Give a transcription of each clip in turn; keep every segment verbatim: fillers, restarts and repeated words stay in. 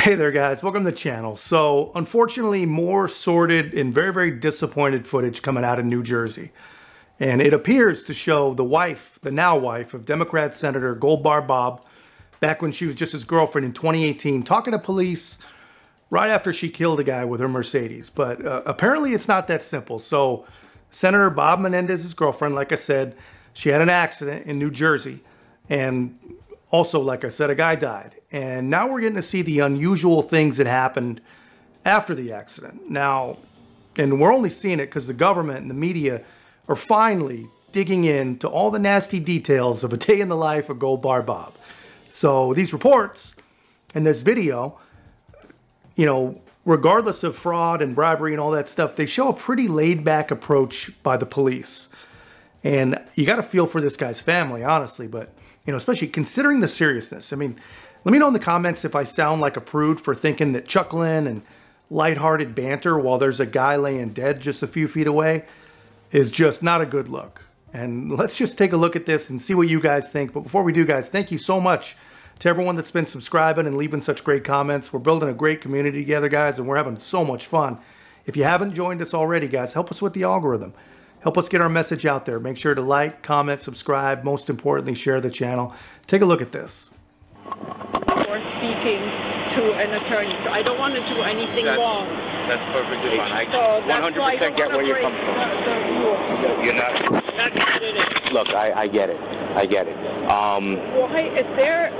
Hey there guys, welcome to the channel. So unfortunately, more sordid and very, very disappointed footage coming out of New Jersey. And it appears to show the wife, the now wife of Democrat Senator Gold Bar Bob, back when she was just his girlfriend in twenty eighteen, talking to police right after she killed a guy with her Mercedes. But uh, apparently it's not that simple. So Senator Bob Menendez's girlfriend, like I said, she had an accident in New Jersey. And also, like I said, a guy died. And now we're getting to see the unusual things that happened after the accident. Now, and we're only seeing it because the government and the media are finally digging into all the nasty details of a day in the life of Gold Bar Bob. So these reports and this video, you know, regardless of fraud and bribery and all that stuff, they show a pretty laid back approach by the police. And you got to feel for this guy's family, honestly, but you know, especially considering the seriousness. I mean, let me know in the comments if I sound like a prude for thinking that chuckling and lighthearted banter while there's a guy laying dead just a few feet away is just not a good look. And let's just take a look at this and see what you guys think. But before we do, guys, thank you so much to everyone that's been subscribing and leaving such great comments. We're building a great community together, guys, and we're having so much fun. If you haven't joined us already, guys, help us with the algorithm. Help us get our message out there. Make sure to like, comment, subscribe. Most importantly, share the channel. Take a look at this. Or speaking to an attorney. So I don't want to do anything that's, wrong. That's perfectly fine. I so one hundred percent get where you come from. The, the You're not. That's what it is. Look, I, I get it. I get it. Um, why is there?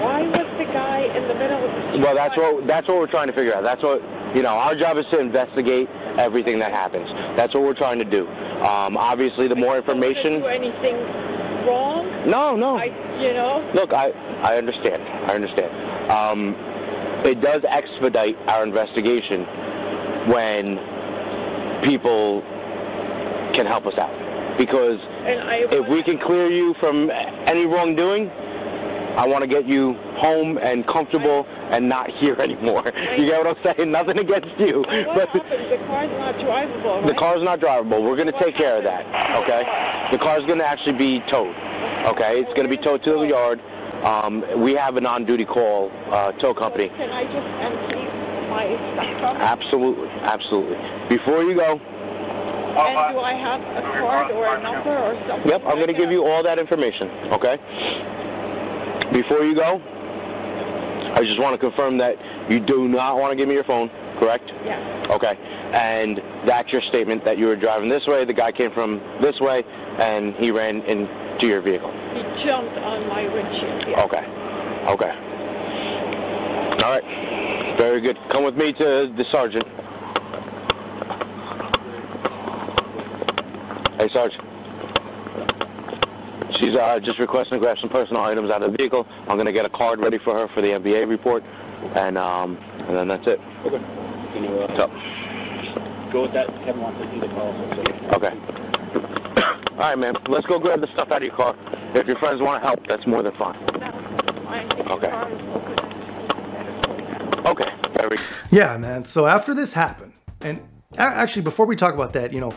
Why was the guy in the middle of the street? Well, that's what that's what we're trying to figure out. That's what. You know, our job is to investigate everything that happens. That's what we're trying to do. Um, obviously, the more information... Do anything wrong? No, no. I, you know? Look, I, I understand. I understand. Um, it does expedite our investigation when people can help us out. Because if we can clear you from any wrongdoing, I want to get you home and comfortable and not here anymore. You get what I'm saying? Nothing against you. What happened? The car's not drivable, right? The car's not drivable. We're going to take care of that, okay? The car's going to actually be towed, okay? It's going to be towed to the yard. Um, we have an on-duty call uh, tow company. Can I just empty my stuff? Absolutely, absolutely. Before you go. And do I have a card or a number or something? Yep, I'm going to give you all that information, okay? Before you go, I just want to confirm that you do not want to give me your phone, correct? Yeah. Okay. And that's your statement that you were driving this way, the guy came from this way, and he ran into your vehicle. He jumped on my windshield. Yeah. Okay. Okay. All right. Very good. Come with me to the sergeant. Hey, Sergeant. She's uh, just requesting to grab some personal items out of the vehicle. I'm going to get a card ready for her for the M B A report, and um, and then that's it. Okay. Can you uh, so. go with that? Kevin wants to see the call. Okay. All right, man. Let's go grab the stuff out of your car. If your friends want to help, that's more than fine. Okay. Okay. Very good. Yeah, man. So after this happened, and actually before we talk about that, you know,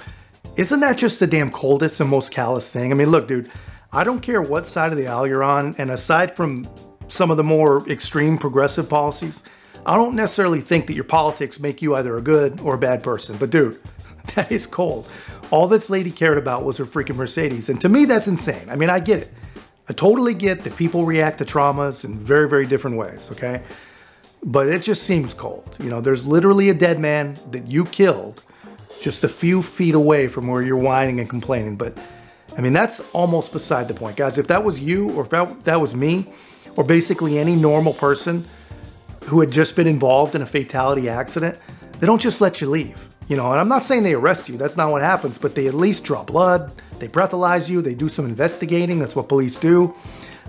isn't that just the damn coldest and most callous thing? I mean, look, dude. I don't care what side of the aisle you're on, and aside from some of the more extreme progressive policies, I don't necessarily think that your politics make you either a good or a bad person. But dude, that is cold. All this lady cared about was her freaking Mercedes. And to me, that's insane. I mean, I get it. I totally get that people react to traumas in very, very different ways, okay? But it just seems cold. You know, there's literally a dead man that you killed just a few feet away from where you're whining and complaining. But I mean, that's almost beside the point. Guys, if that was you, or if that, that was me, or basically any normal person who had just been involved in a fatality accident, they don't just let you leave. You know, and I'm not saying they arrest you. That's not what happens, but they at least draw blood. They breathalyze you. They do some investigating. That's what police do.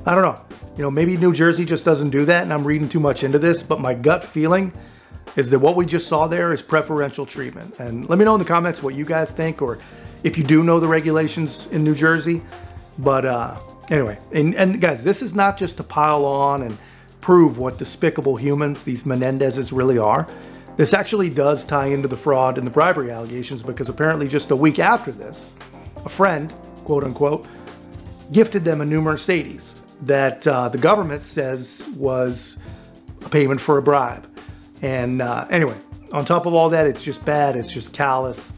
I don't know. You know, maybe New Jersey just doesn't do that, and I'm reading too much into this, but my gut feeling is that what we just saw there is preferential treatment. And let me know in the comments what you guys think, or if you do know the regulations in New Jersey. But uh, anyway, and, and guys, this is not just to pile on and prove what despicable humans these Menendezes really are. This actually does tie into the fraud and the bribery allegations, because apparently just a week after this, a friend, quote unquote, gifted them a new Mercedes that uh, the government says was a payment for a bribe. And uh, anyway, on top of all that, it's just bad. It's just callous.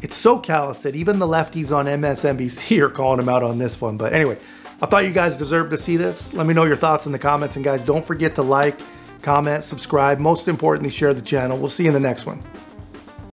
It's so callous that even the lefties on M S N B C are calling him out on this one. But anyway, I thought you guys deserved to see this. Let me know your thoughts in the comments. And guys, don't forget to like, comment, subscribe. Most importantly, share the channel. We'll see you in the next one.